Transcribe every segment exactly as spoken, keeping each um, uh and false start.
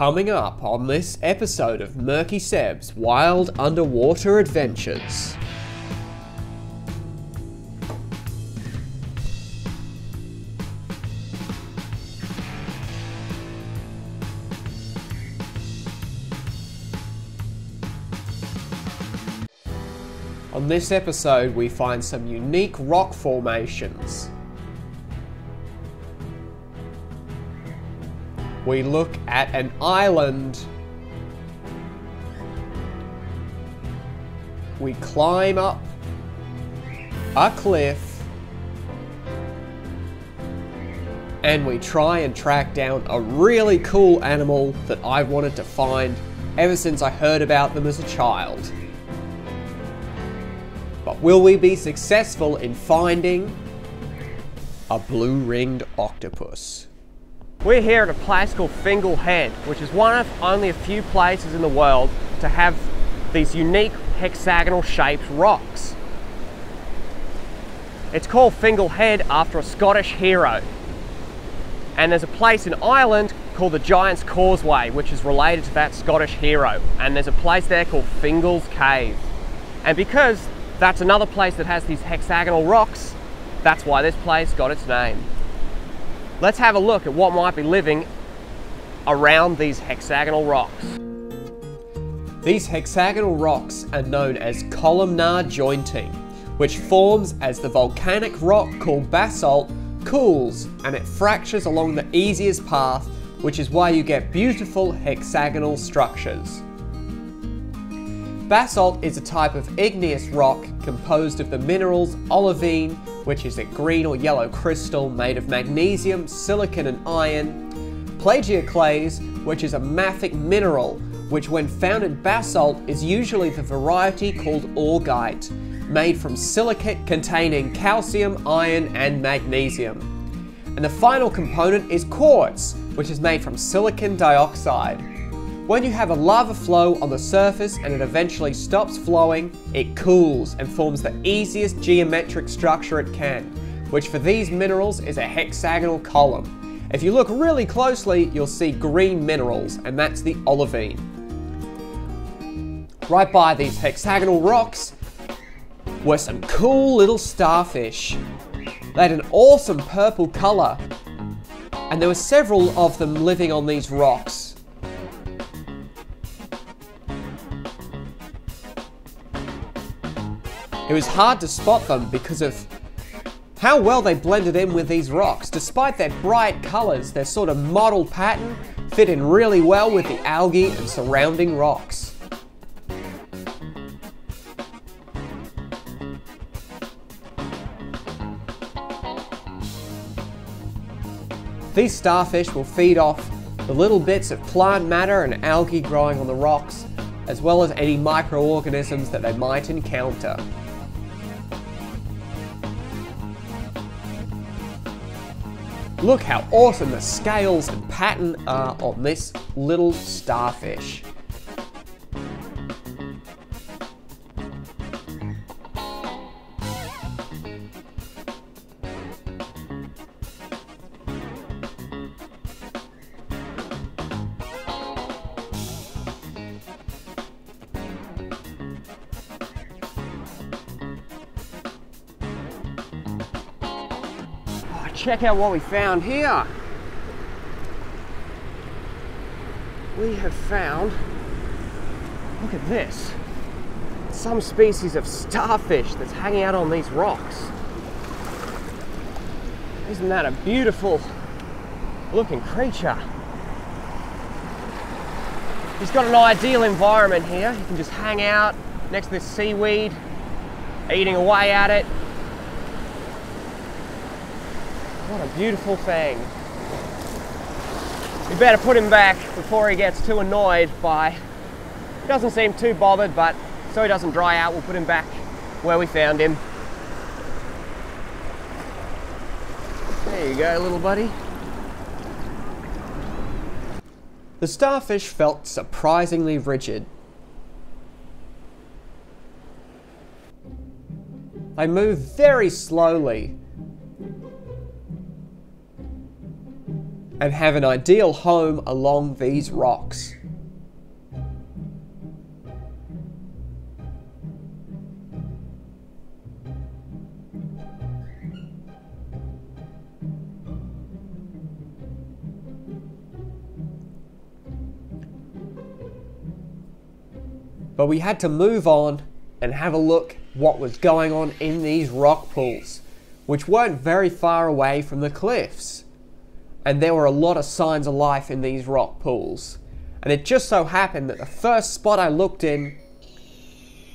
coming up on this episode of Murky Seb's Wild Underwater Adventures. On this episode, we find some unique rock formations. We look at an island. We climb up a cliff. And we try and track down a really cool animal that I've wanted to find ever since I heard about them as a child. But will we be successful in finding a blue-ringed octopus? We're here at a place called Fingal Head, which is one of only a few places in the world to have these unique hexagonal shaped rocks. It's called Fingal Head after a Scottish hero. And there's a place in Ireland called the Giant's Causeway, which is related to that Scottish hero. And there's a place there called Fingal's Cave. And because that's another place that has these hexagonal rocks, that's why this place got its name. Let's have a look at what might be living around these hexagonal rocks. These hexagonal rocks are known as columnar jointing, which forms as the volcanic rock called basalt cools and it fractures along the easiest path, which is why you get beautiful hexagonal structures. Basalt is a type of igneous rock composed of the minerals olivine, which is a green or yellow crystal made of magnesium, silicon and iron, plagioclase, which is a mafic mineral, which when found in basalt is usually the variety called augite, made from silicate containing calcium, iron and magnesium. And the final component is quartz, which is made from silicon dioxide. When you have a lava flow on the surface and it eventually stops flowing, it cools and forms the easiest geometric structure it can, which for these minerals is a hexagonal column. If you look really closely, you'll see green minerals, and that's the olivine. Right by these hexagonal rocks were some cool little starfish. They had an awesome purple color, and there were several of them living on these rocks. It was hard to spot them because of how well they blended in with these rocks. Despite their bright colours, their sort of model pattern fit in really well with the algae and surrounding rocks. These starfish will feed off the little bits of plant matter and algae growing on the rocks, as well as any microorganisms that they might encounter. Look how awesome the scales and pattern are on this little starfish. Check out what we found here. We have found, look at this, some species of starfish that's hanging out on these rocks. Isn't that a beautiful looking creature? He's got an ideal environment here. You can just hang out next to this seaweed, eating away at it. What a beautiful thing. We better put him back before he gets too annoyed by, he doesn't seem too bothered, but so he doesn't dry out, we'll put him back where we found him. There you go, little buddy. The starfish felt surprisingly rigid. They move very slowly. and have an ideal home along these rocks. But we had to move on and have a look what was going on in these rock pools, which weren't very far away from the cliffs. And there were a lot of signs of life in these rock pools. And it just so happened that the first spot I looked in,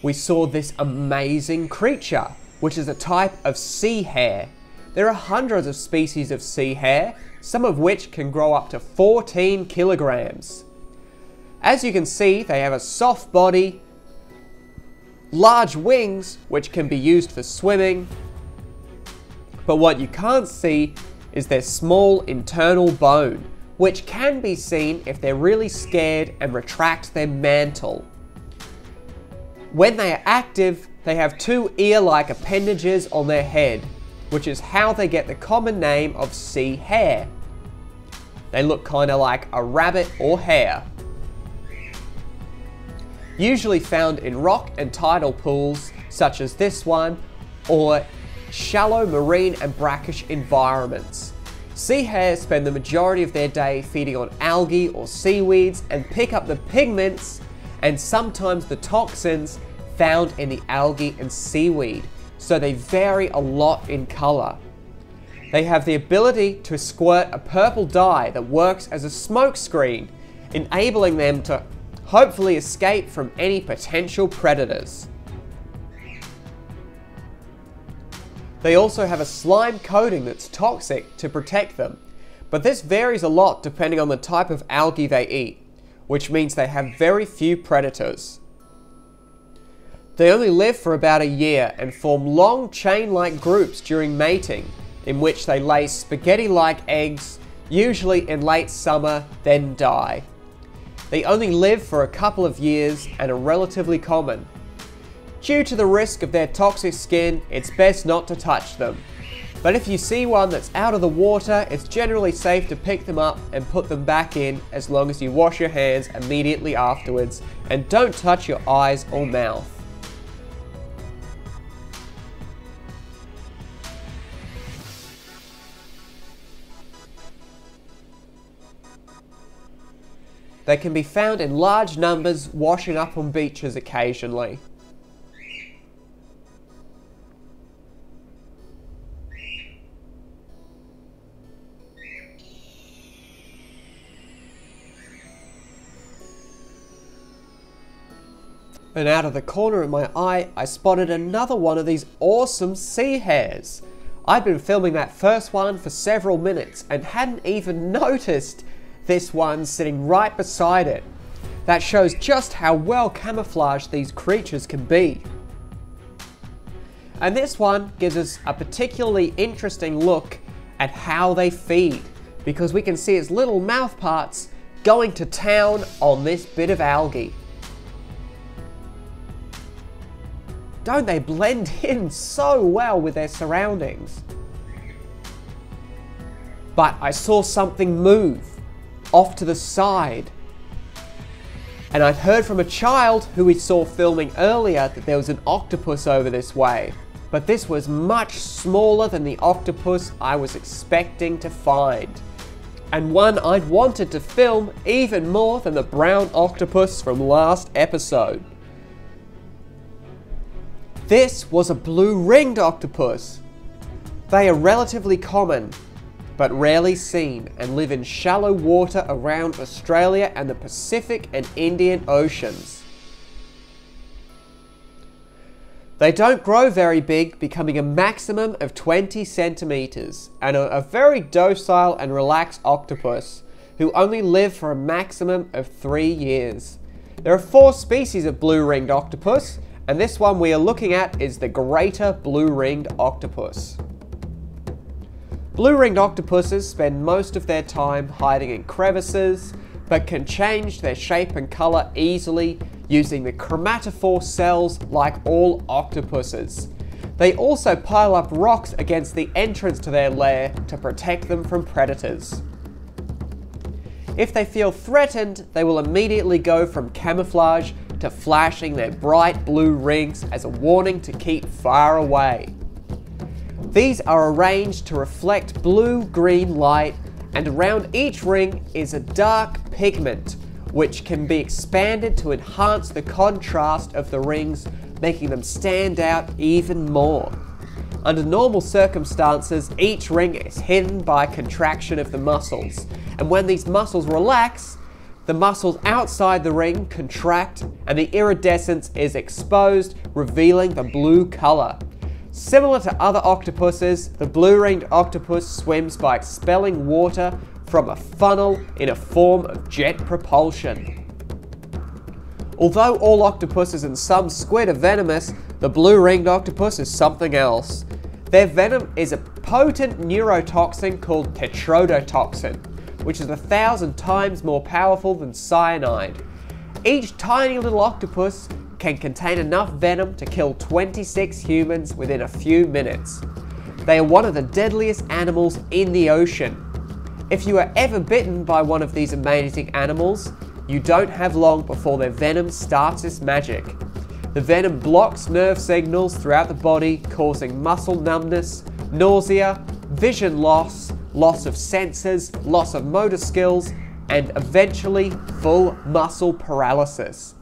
we saw this amazing creature, which is a type of sea hare. There are hundreds of species of sea hare, some of which can grow up to fourteen kilograms. As you can see, they have a soft body, large wings, which can be used for swimming, but what you can't see is their small internal bone, which can be seen if they're really scared and retract their mantle. When they are active, they have two ear-like appendages on their head, which is how they get the common name of sea hare. They look kind of like a rabbit or hare. Usually found in rock and tidal pools such as this one, or shallow marine and brackish environments. Sea hares spend the majority of their day feeding on algae or seaweeds and pick up the pigments and sometimes the toxins found in the algae and seaweed, so they vary a lot in colour. They have the ability to squirt a purple dye that works as a smokescreen, enabling them to hopefully escape from any potential predators. They also have a slime coating that's toxic to protect them, but this varies a lot depending on the type of algae they eat, which means they have very few predators. They only live for about a year and form long chain-like groups during mating, in which they lay spaghetti-like eggs, usually in late summer, then die. They only live for a couple of years and are relatively common. Due to the risk of their toxic skin, it's best not to touch them. But if you see one that's out of the water, it's generally safe to pick them up and put them back in, as long as you wash your hands immediately afterwards and don't touch your eyes or mouth. They can be found in large numbers washing up on beaches occasionally. And out of the corner of my eye, I spotted another one of these awesome sea hares. I'd been filming that first one for several minutes and hadn't even noticed this one sitting right beside it. That shows just how well camouflaged these creatures can be. And this one gives us a particularly interesting look at how they feed, because we can see its little mouth parts going to town on this bit of algae. Don't they blend in so well with their surroundings? But I saw something move off to the side, and I'd heard from a child who we saw filming earlier that there was an octopus over this way, but this was much smaller than the octopus I was expecting to find, and one I'd wanted to film even more than the brown octopus from last episode. This was a blue-ringed octopus. They are relatively common, but rarely seen, and live in shallow water around Australia and the Pacific and Indian Oceans. They don't grow very big, becoming a maximum of twenty centimeters, and are a very docile and relaxed octopus who only live for a maximum of three years. There are four species of blue-ringed octopus, and this one we are looking at is the greater blue-ringed octopus. Blue-ringed octopuses spend most of their time hiding in crevices, but can change their shape and colour easily using the chromatophore cells like all octopuses. They also pile up rocks against the entrance to their lair to protect them from predators. If they feel threatened, they will immediately go from camouflage to flashing their bright blue rings as a warning to keep far away. These are arranged to reflect blue-green light, and around each ring is a dark pigment, which can be expanded to enhance the contrast of the rings, making them stand out even more. Under normal circumstances, each ring is hidden by contraction of the muscles, and when these muscles relax, the muscles outside the ring contract and the iridescence is exposed, revealing the blue color. Similar to other octopuses, the blue-ringed octopus swims by expelling water from a funnel in a form of jet propulsion. Although all octopuses and some squid are venomous, the blue-ringed octopus is something else. Their venom is a potent neurotoxin called tetrodotoxin, which is a thousand times more powerful than cyanide. Each tiny little octopus can contain enough venom to kill twenty-six humans within a few minutes. They are one of the deadliest animals in the ocean. If you are ever bitten by one of these amazing animals, you don't have long before their venom starts its magic. The venom blocks nerve signals throughout the body, causing muscle numbness, nausea, vision loss, loss of senses, loss of motor skills, and eventually full muscle paralysis,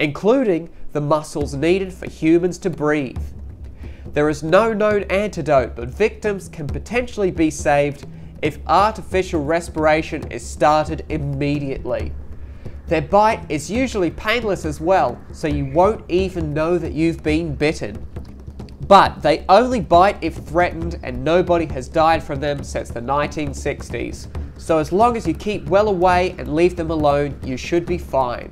including the muscles needed for humans to breathe. There is no known antidote, but victims can potentially be saved if artificial respiration is started immediately. Their bite is usually painless as well, so you won't even know that you've been bitten. But they only bite if threatened, and nobody has died from them since the nineteen sixties. So as long as you keep well away and leave them alone, you should be fine.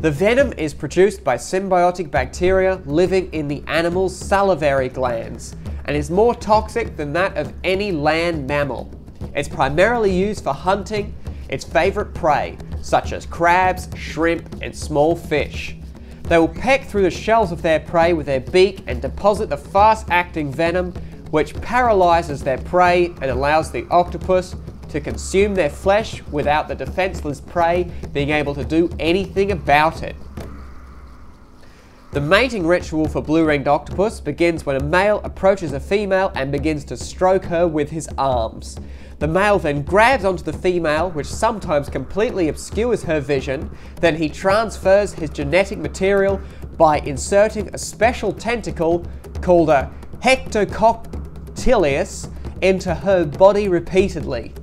The venom is produced by symbiotic bacteria living in the animal's salivary glands, and is more toxic than that of any land mammal. It's primarily used for hunting its favorite prey, such as crabs, shrimp, and small fish. They will peck through the shells of their prey with their beak and deposit the fast-acting venom, which paralyzes their prey and allows the octopus to consume their flesh without the defenseless prey being able to do anything about it. The mating ritual for blue-ringed octopus begins when a male approaches a female and begins to stroke her with his arms. The male then grabs onto the female, which sometimes completely obscures her vision. Then he transfers his genetic material by inserting a special tentacle called a hectocotylus into her body repeatedly.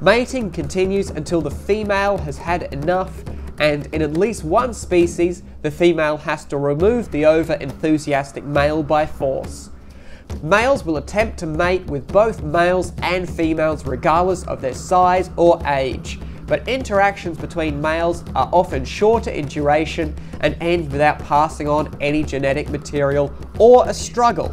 Mating continues until the female has had enough, and in at least one species, the female has to remove the over-enthusiastic male by force. Males will attempt to mate with both males and females regardless of their size or age, but interactions between males are often shorter in duration and end without passing on any genetic material or a struggle.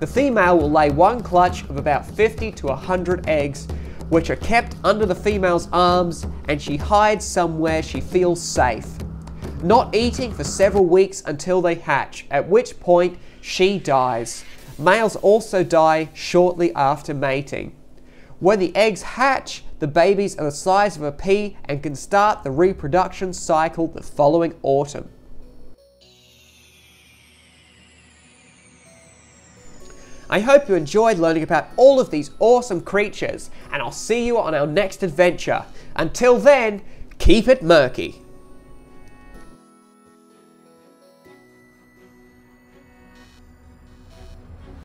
The female will lay one clutch of about fifty to one hundred eggs, which are kept under the female's arms, and she hides somewhere she feels safe, not eating for several weeks until they hatch, at which point she dies. Males also die shortly after mating. When the eggs hatch, the babies are the size of a pea and can start the reproduction cycle the following autumn. I hope you enjoyed learning about all of these awesome creatures, and I'll see you on our next adventure. Until then, keep it murky!